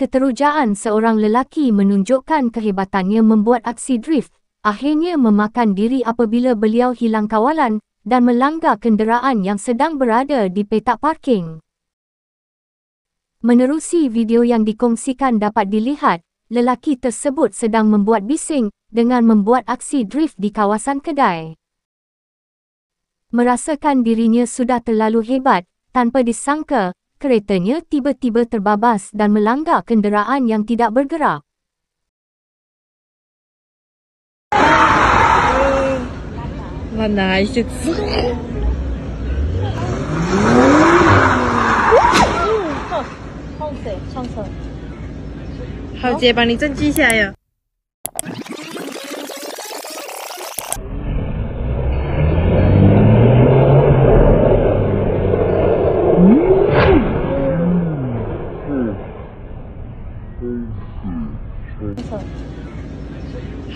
Keterujaan seorang lelaki menunjukkan kehebatannya membuat aksi drift, akhirnya memakan diri apabila beliau hilang kawalan dan melanggar kenderaan yang sedang berada di petak parking. Menerusi video yang dikongsikan dapat dilihat, lelaki tersebut sedang membuat bising dengan membuat aksi drift di kawasan kedai. Merasakan dirinya sudah terlalu hebat, tanpa disangka, keretanya tiba-tiba terbabas dan melanggar kenderaan yang tidak bergerak.好，姐把你证记下来呀。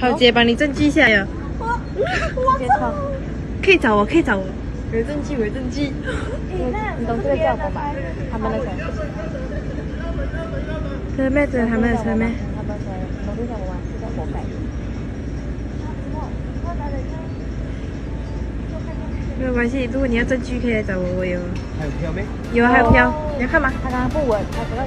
好，姐把你证记下来呀。可以找我，可以找我。有证据，有证据。你懂这个叫什么吧？他们那个。车妹子，他们车妹。懂这叫什么？这叫活该。没有关系，如果你要证据，可以来找我，我有。还有票没？有，还有票。你要看吗？他刚刚不稳，他不要。